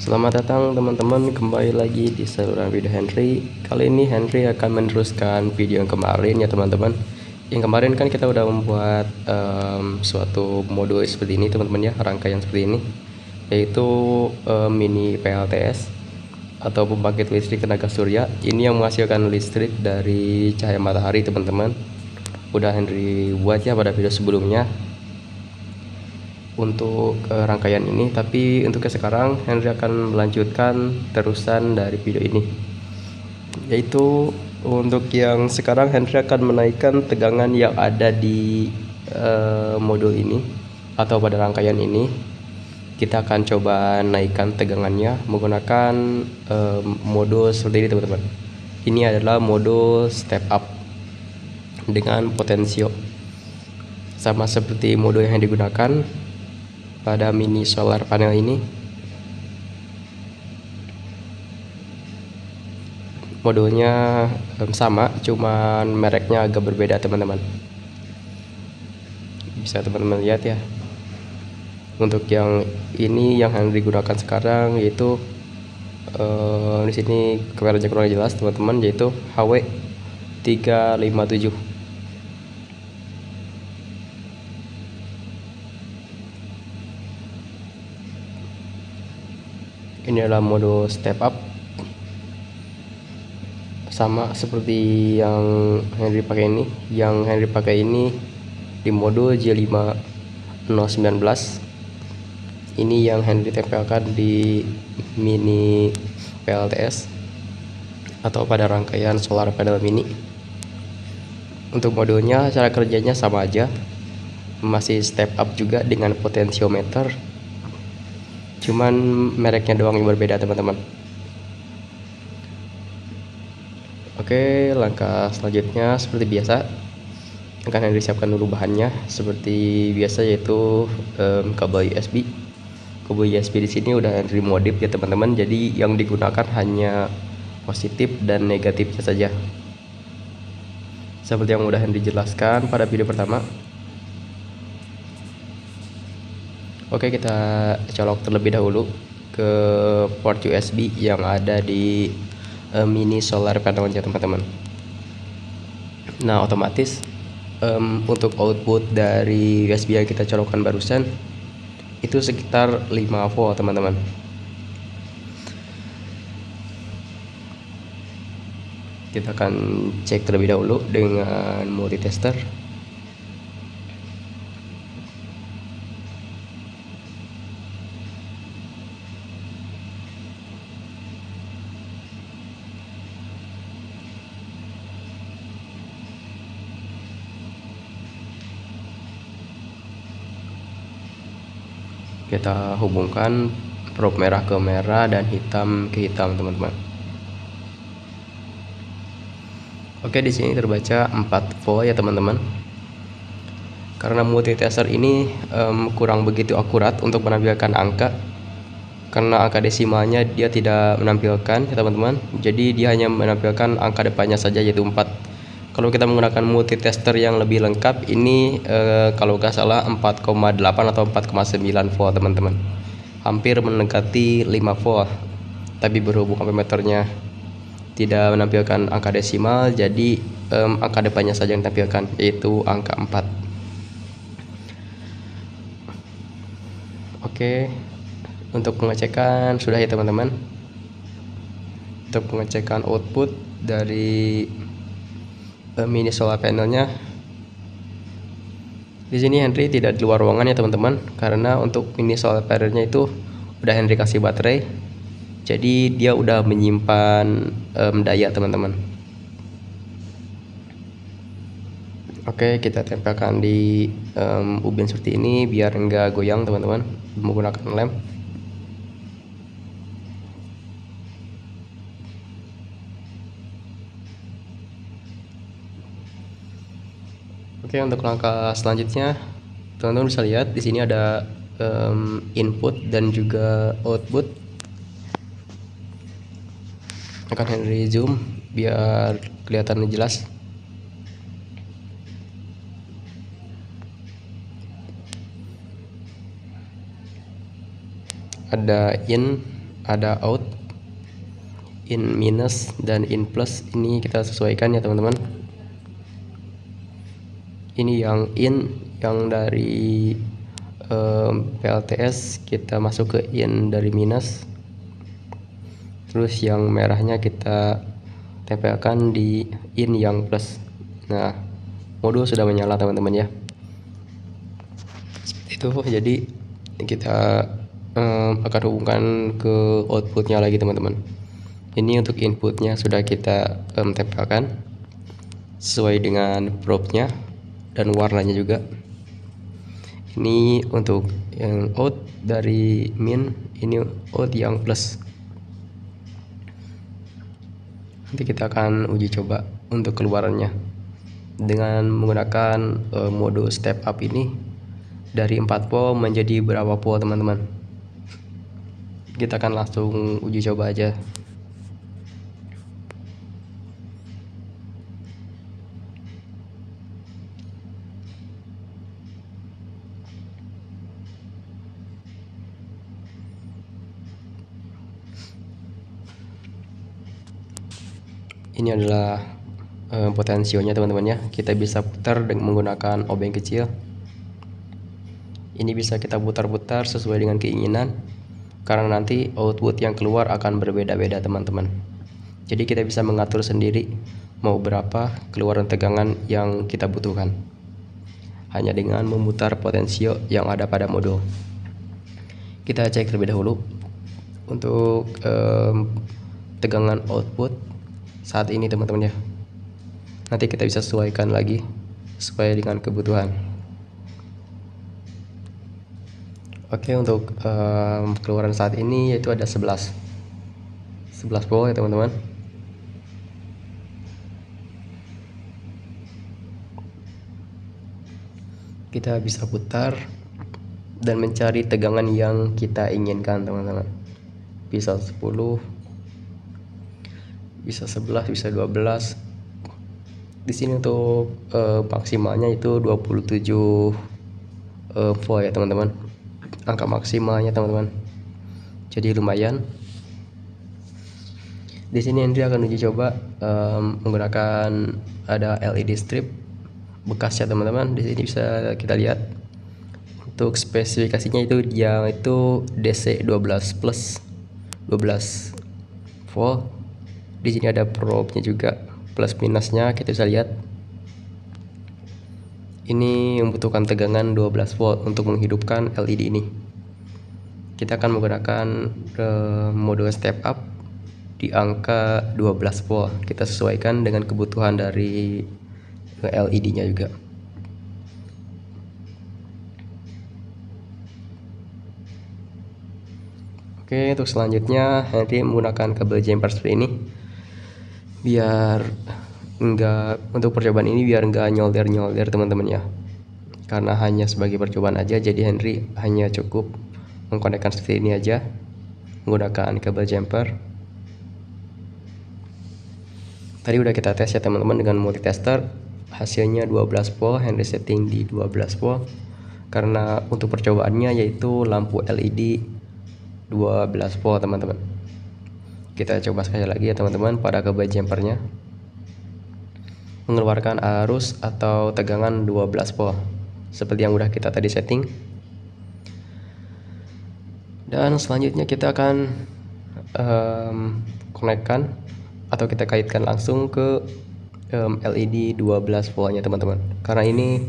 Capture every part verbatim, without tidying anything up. Selamat datang teman-teman, kembali lagi di saluran video Hendri. Kali ini Hendri akan meneruskan video yang kemarin ya teman-teman. Yang kemarin kan kita udah membuat um, suatu modul seperti ini teman-teman ya, rangkaian seperti ini, yaitu um, mini P L T S atau pembangkit listrik tenaga surya. Ini yang menghasilkan listrik dari cahaya matahari teman-teman. Udah Hendri buat ya pada video sebelumnya untuk uh, rangkaian ini, tapi untuk ke sekarang Hendri akan melanjutkan terusan dari video ini, yaitu untuk yang sekarang Hendri akan menaikkan tegangan yang ada di uh, modul ini atau pada rangkaian ini. Kita akan coba naikkan tegangannya menggunakan uh, modul seperti ini teman-teman. Ini adalah modul step up dengan potensio, sama seperti modul yang digunakan pada mini solar panel ini. Modulnya sama, cuman mereknya agak berbeda teman-teman. Bisa teman-teman lihat ya. Untuk yang ini yang Hendri gunakan sekarang yaitu eh, di sini kameranya kurang jelas teman-teman, yaitu H W tiga lima tujuh. Ini adalah modul step up, sama seperti yang Hendri pakai ini. Yang Hendri pakai ini di modul J lima nol satu sembilan. Ini yang Hendri tempelkan di mini P L T S atau pada rangkaian solar panel mini. Untuk modulnya cara kerjanya sama aja, masih step up juga dengan potensiometer, cuman mereknya doang yang berbeda teman-teman. Oke, langkah selanjutnya seperti biasa akan Hendri siapkan dulu bahannya seperti biasa, yaitu um, kabel U S B. Kabel U S B di sini udah Hendri modif ya teman-teman, jadi yang digunakan hanya positif dan negatifnya saja, seperti yang udah Hendri jelaskan pada video pertama. Oke, kita colok terlebih dahulu ke port U S B yang ada di uh, mini solar panelnya teman-teman. Nah, otomatis um, untuk output dari U S B yang kita colokkan barusan itu sekitar lima volt teman-teman. Kita akan cek terlebih dahulu dengan multitester. Kita hubungkan probe merah ke merah dan hitam ke hitam teman-teman. Oke, di sini terbaca empat volt ya teman-teman. Karena multitester ini um, kurang begitu akurat untuk menampilkan angka, karena angka desimalnya dia tidak menampilkan ya teman-teman. Jadi dia hanya menampilkan angka depannya saja, yaitu empat. Kalau kita menggunakan multitester yang lebih lengkap ini eh, kalau nggak salah empat koma delapan atau empat koma sembilan volt teman-teman, hampir mendekati lima volt, tapi berhubung ampermeternya tidak menampilkan angka desimal, jadi eh, angka depannya saja yang ditampilkan, yaitu angka empat. Oke, untuk pengecekan sudah ya teman-teman. Untuk pengecekan output dari mini solar panelnya di sini Hendri tidak di luar ruangan ya teman-teman, karena untuk mini solar panelnya itu udah Hendri kasih baterai, jadi dia udah menyimpan um, daya teman-teman. Oke, kita tempelkan di um, ubin seperti ini biar enggak goyang teman-teman, menggunakan lem. Oke, untuk langkah selanjutnya teman-teman bisa lihat di sini ada um, input dan juga output. akan Hendri zoom biar kelihatannya jelas. Ada in, ada out, in minus dan in plus. Ini kita sesuaikan ya teman-teman. Ini yang in, yang dari um, P L T S kita masuk ke in dari minus. Terus yang merahnya kita tempelkan di in yang plus. Nah, modul sudah menyala teman-teman ya. Seperti itu. Jadi kita um, akan hubungkan ke outputnya lagi teman-teman. Ini untuk inputnya sudah kita um, tempelkan sesuai dengan probnya dan warnanya juga. Ini untuk yang out dari min, ini out yang plus. Nanti kita akan uji coba untuk keluarannya dengan menggunakan uh, mode step up ini dari empat volt menjadi berapa volt teman-teman. Kita akan langsung uji coba aja. Ini adalah uh, potensionya teman-teman ya. Kita bisa putar dengan menggunakan obeng kecil. Ini bisa kita putar-putar sesuai dengan keinginan, karena nanti output yang keluar akan berbeda-beda teman-teman. Jadi kita bisa mengatur sendiri mau berapa keluaran tegangan yang kita butuhkan, hanya dengan memutar potensio yang ada pada modul. Kita cek terlebih dahulu untuk uh, tegangan output saat ini teman-teman ya. Nanti kita bisa sesuaikan lagi sesuai dengan kebutuhan. Oke, untuk um, keluaran saat ini yaitu ada sebelas volt ya teman-teman. Kita bisa putar dan mencari tegangan yang kita inginkan teman-teman. Bisa sepuluh, bisa sebelas, bisa dua belas. Di sini untuk uh, maksimalnya itu dua puluh tujuh uh, volt ya teman-teman. Angka maksimalnya teman-teman. Jadi lumayan. Di sini Hendri akan uji coba um, menggunakan ada L E D strip bekasnya teman-teman. Di sini bisa kita lihat untuk spesifikasinya itu yang itu D C dua belas plus dua belas volt. Di sini ada probe-nya juga, plus minusnya kita bisa lihat. Ini membutuhkan tegangan dua belas volt untuk menghidupkan L E D ini. Kita akan menggunakan uh, mode step up di angka dua belas volt. Kita sesuaikan dengan kebutuhan dari L E D-nya juga. Oke, untuk selanjutnya nanti menggunakan kabel jumper seperti ini, biar enggak untuk percobaan ini biar enggak nyolder-nyolder teman-teman ya, karena hanya sebagai percobaan aja. Jadi Hendri hanya cukup mengkonekkan seperti ini aja menggunakan kabel jumper. Tadi udah kita tes ya teman-teman dengan multitester, hasilnya dua belas volt. Hendri setting di dua belas volt karena untuk percobaannya yaitu lampu L E D dua belas volt teman-teman. Kita coba sekali lagi ya teman-teman pada kabel jumpernya, mengeluarkan arus atau tegangan dua belas volt seperti yang udah kita tadi setting. Dan selanjutnya kita akan um, konekkan atau kita kaitkan langsung ke um, L E D dua belas voltnya teman-teman, karena ini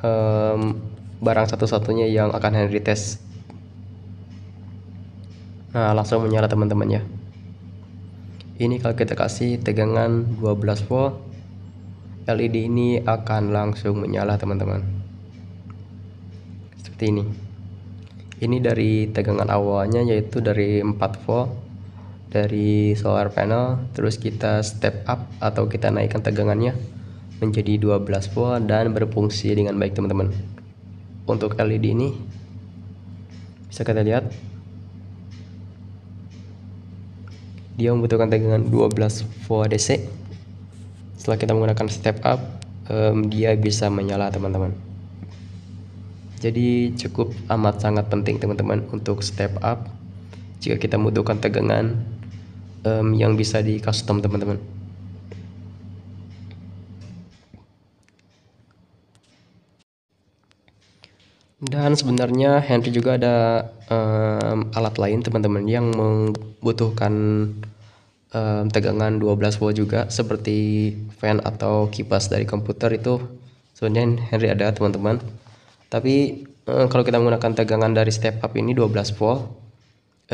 um, barang satu-satunya yang akan Hendri tes. Nah, langsung menyala teman-teman ya. Ini kalau kita kasih tegangan dua belas volt, L E D ini akan langsung menyala teman-teman. Seperti ini. Ini dari tegangan awalnya yaitu dari empat volt dari solar panel. Terus kita step up atau kita naikkan tegangannya menjadi dua belas volt dan berfungsi dengan baik teman-teman. Untuk L E D ini bisa kita lihat dia membutuhkan tegangan dua belas volt A C. Setelah kita menggunakan step up, um, dia bisa menyala teman-teman. Jadi cukup amat sangat penting teman-teman untuk step up jika kita membutuhkan tegangan um, yang bisa di custom teman-teman. Dan sebenarnya Hendri juga ada um, alat lain teman-teman yang membutuhkan um, tegangan dua belas volt juga, seperti fan atau kipas dari komputer. Itu sebenarnya Hendri ada teman-teman, tapi um, kalau kita menggunakan tegangan dari step up ini dua belas volt,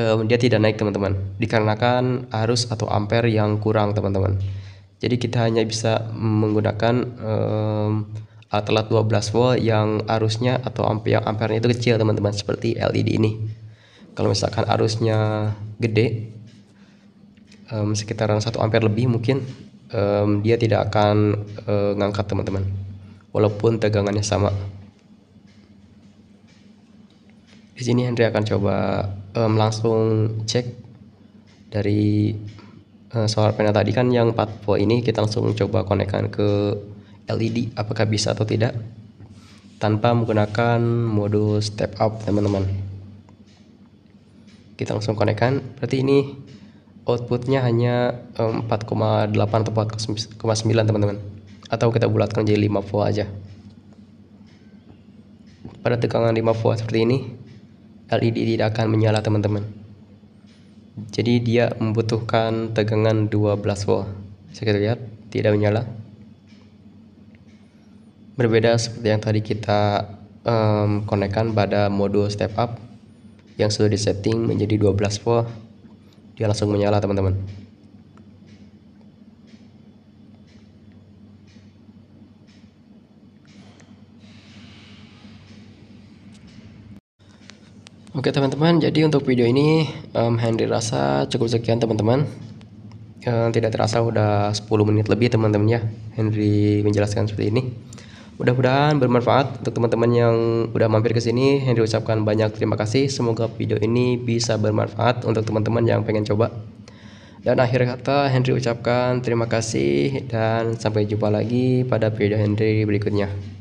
um, dia tidak naik teman-teman, dikarenakan arus atau ampere yang kurang teman-teman. Jadi kita hanya bisa menggunakan um, alat dua belas volt yang arusnya atau ampere ampernya itu kecil teman-teman, seperti L E D ini. Kalau misalkan arusnya gede, um, sekitaran satu ampere lebih mungkin, um, dia tidak akan uh, ngangkat teman-teman, walaupun tegangannya sama. Di sini Hendri akan coba um, langsung cek dari uh, solar panel tadi kan yang empat volt ini, kita langsung coba konekkan ke L E D apakah bisa atau tidak tanpa menggunakan modul step up teman-teman. Kita langsung konekkan. Berarti ini outputnya hanya empat koma delapan atau empat koma sembilan teman-teman, atau kita bulatkan jadi lima volt aja. Pada tegangan lima volt seperti ini, L E D tidak akan menyala teman-teman. Jadi dia membutuhkan tegangan dua belas volt. Bisa kita lihat tidak menyala. Berbeda seperti yang tadi kita um, konekkan pada modul step up yang sudah disetting menjadi dua belas volt, dia langsung menyala teman-teman. Oke teman-teman, jadi untuk video ini um, Hendri rasa cukup sekian teman-teman. Um, tidak terasa udah sepuluh menit lebih teman-teman ya Hendri menjelaskan seperti ini. Mudah-mudahan bermanfaat untuk teman-teman yang udah mampir ke sini. Hendri ucapkan banyak terima kasih. Semoga video ini bisa bermanfaat untuk teman-teman yang pengen coba. Dan akhir kata Hendri ucapkan terima kasih dan sampai jumpa lagi pada video Hendri berikutnya.